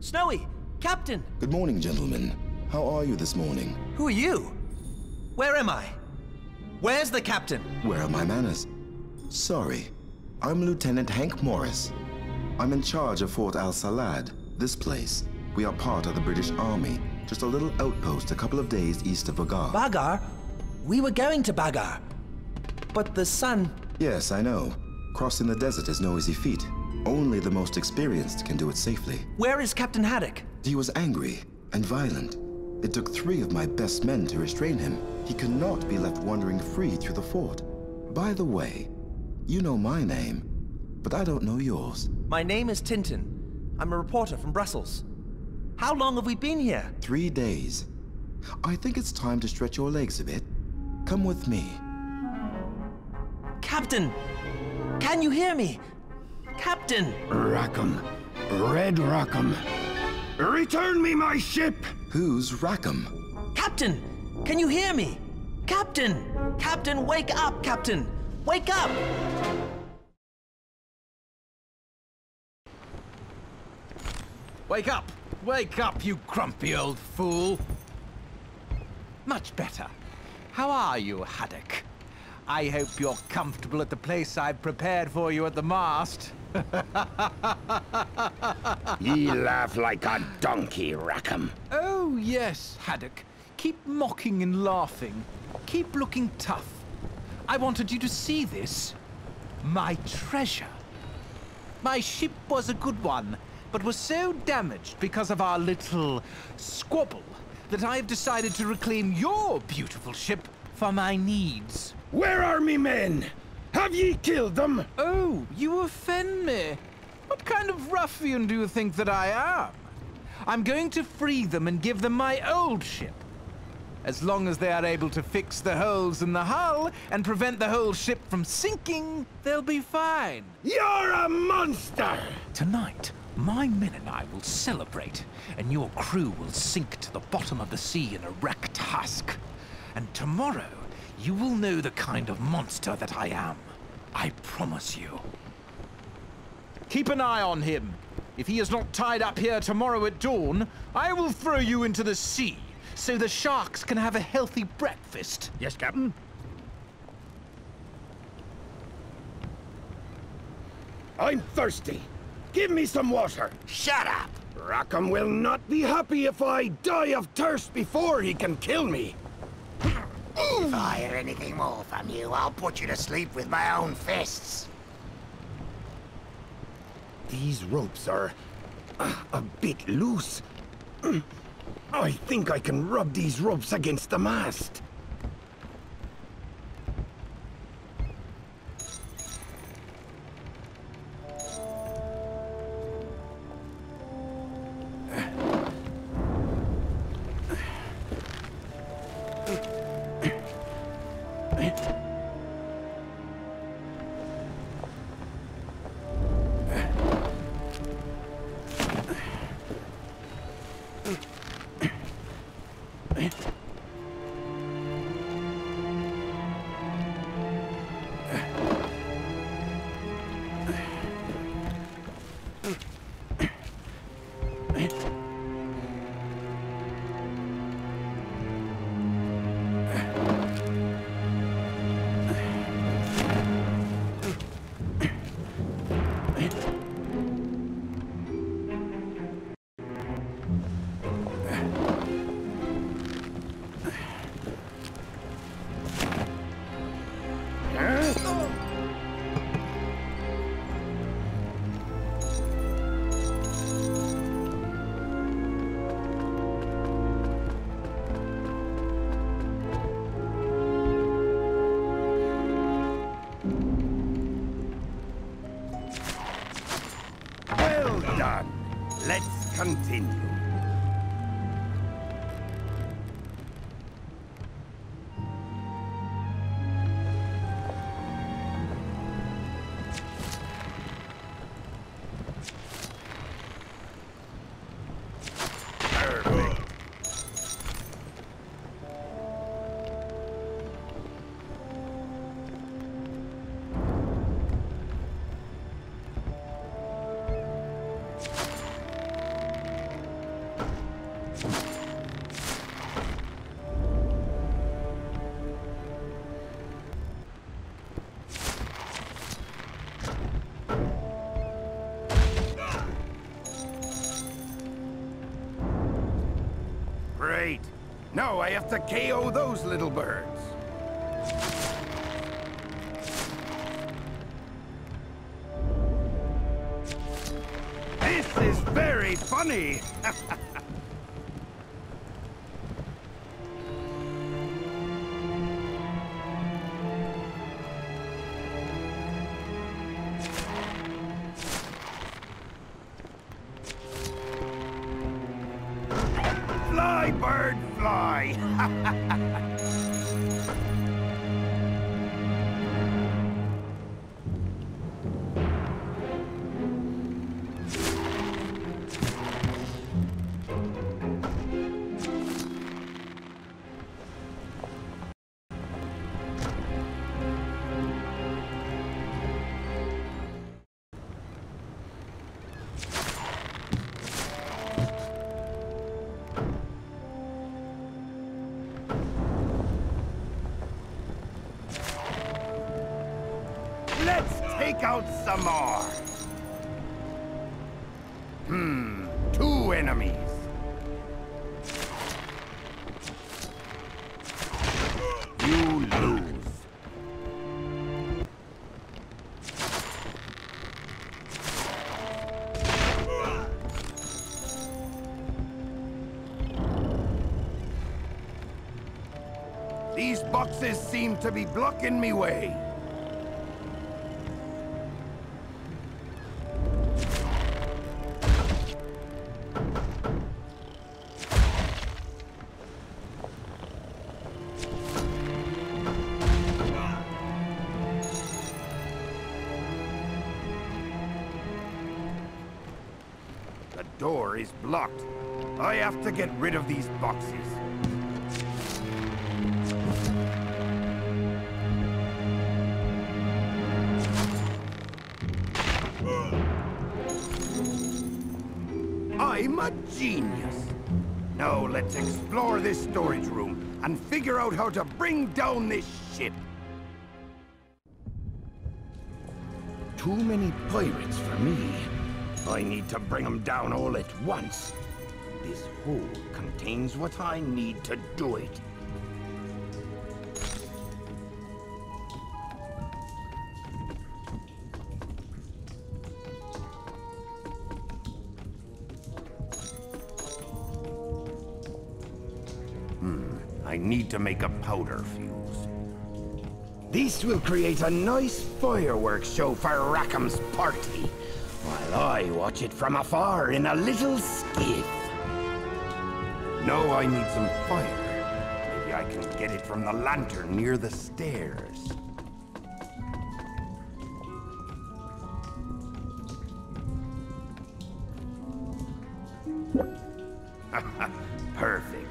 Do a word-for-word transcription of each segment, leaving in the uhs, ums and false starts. Snowy! Captain! Good morning, gentlemen. How are you this morning? Who are you? Where am I? Where's the captain? Where are my manners? Sorry. I'm Lieutenant Hank Morris. I'm in charge of Fort Al Salad, this place. We are part of the British Army. Just a little outpost a couple of days east of Bagar. Bagar? We were going to Bagar. But the sun... Yes, I know. Crossing the desert is no easy feat. Only the most experienced can do it safely. Where is Captain Haddock? He was angry and violent. It took three of my best men to restrain him. He cannot be left wandering free through the fort. By the way, you know my name, but I don't know yours. My name is Tintin. I'm a reporter from Brussels. How long have we been here? Three days. I think it's time to stretch your legs a bit. Come with me. Captain! Can you hear me? Captain! Rackham. Red Rackham. Return me my ship! Who's Rackham? Captain! Can you hear me? Captain! Captain, wake up, Captain! Wake up! Wake up! Wake up, you grumpy old fool! Much better. How are you, Haddock? I hope you're comfortable at the place I've prepared for you at the mast. You laugh like a donkey, Rackham. Oh, yes, Haddock. Keep mocking and laughing. Keep looking tough. I wanted you to see this. My treasure. My ship was a good one, but was so damaged because of our little squabble that I've decided to reclaim your beautiful ship for my needs. Where are me men? Have ye killed them? Oh, you offend me. What kind of ruffian do you think that I am? I'm going to free them and give them my old ship. As long as they are able to fix the holes in the hull and prevent the whole ship from sinking, they'll be fine. You're a monster! Tonight, my men and I will celebrate, and your crew will sink to the bottom of the sea in a wrecked husk. And tomorrow, you will know the kind of monster that I am. I promise you. Keep an eye on him. If he is not tied up here tomorrow at dawn, I will throw you into the sea so the sharks can have a healthy breakfast. Yes, Captain. I'm thirsty. Give me some water! Shut up! Rackham will not be happy if I die of thirst before he can kill me! If I hear anything more from you, I'll put you to sleep with my own fists! These ropes are... Uh, a bit loose. I think I can rub these ropes against the mast. Continue. late. Now I have to K O those little birds. This is very funny. Out some more. Hmm, two enemies. You lose. These boxes seem to be blocking me way. Locked. I have to get rid of these boxes. I'm a genius. Now let's explore this storage room and figure out how to bring down this ship. Too many pirates for me. I need to bring them down all at once. This hole contains what I need to do it. Hmm, I need to make a powder fuse. This will create a nice fireworks show for Rackham's party. While I watch it from afar in a little skiff. No, I need some fire. Maybe I can get it from the lantern near the stairs. Perfect.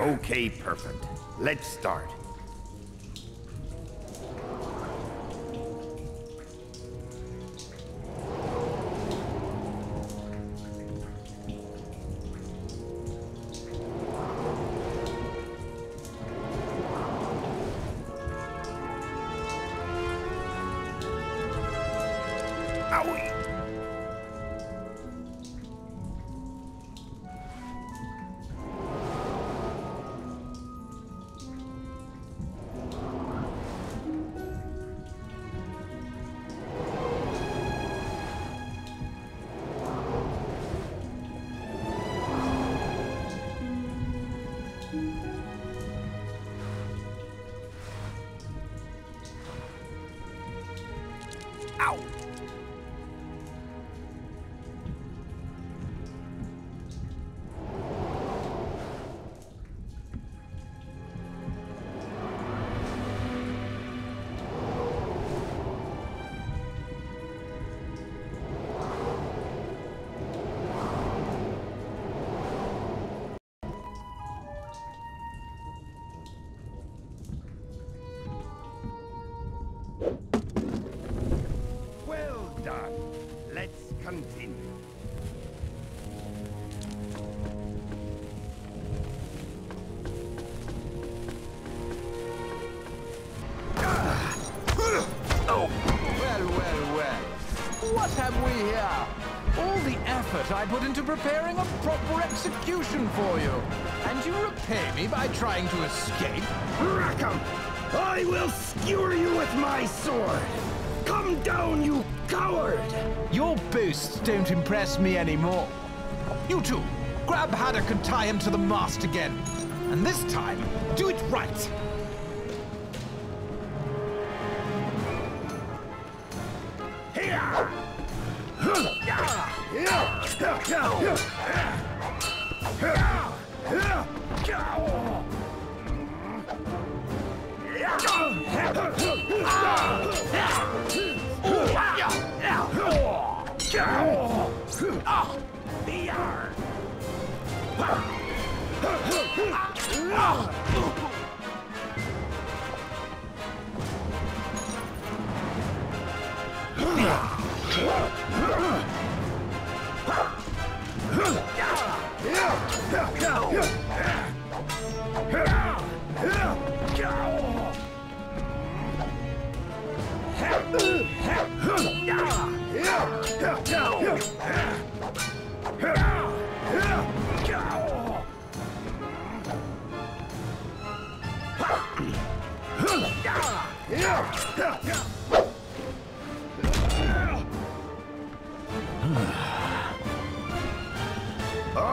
Okay, perfect. Let's start. Oh, well, well, well. What have we here? All the effort I put into preparing a proper execution for you, and you repay me by trying to escape? Rackham! I will skewer you with my sword! Come down, you coward! Your boasts don't impress me anymore. You two, grab Haddock and tie him to the mast again. And this time, do it right!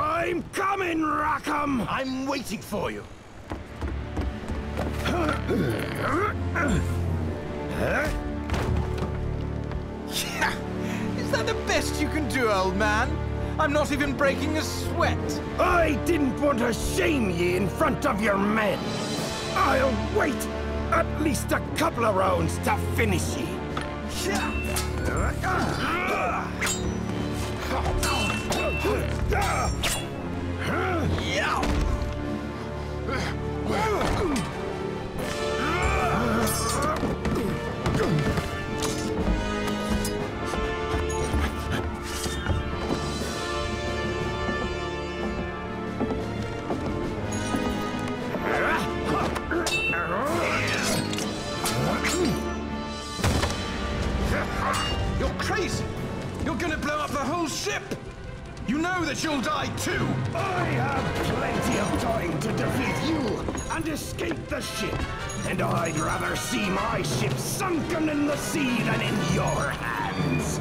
I'm coming, Rackham! I'm waiting for you. Is that the best you can do, old man? I'm not even breaking a sweat. I didn't want to shame ye in front of your men. I'll wait at least a couple of rounds to finish ye. You're crazy! You're gonna blow up the whole ship! You know that you'll die too! I have plenty of time to defeat you and escape the ship. And I'd rather see my ship sunken in the sea than in your hands.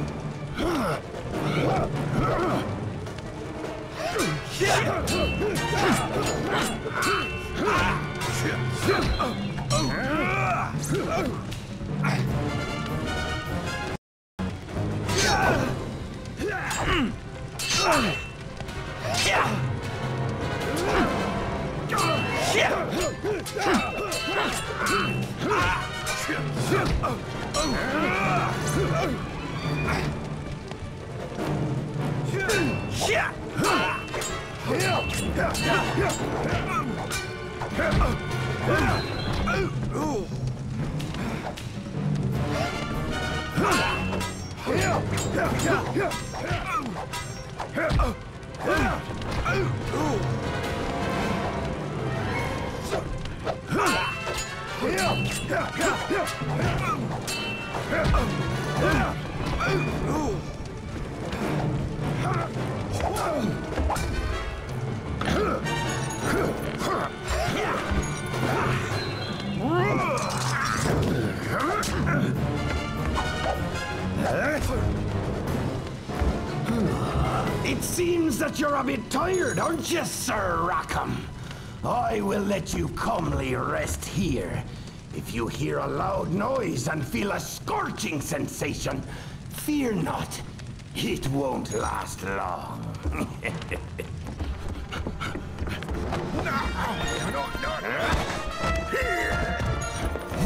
It seems that you're a bit tired, aren't you, Sir Rackham? I will let you calmly rest here. If you hear a loud noise and feel a scorching sensation, fear not. It won't last long.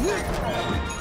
No, no, no.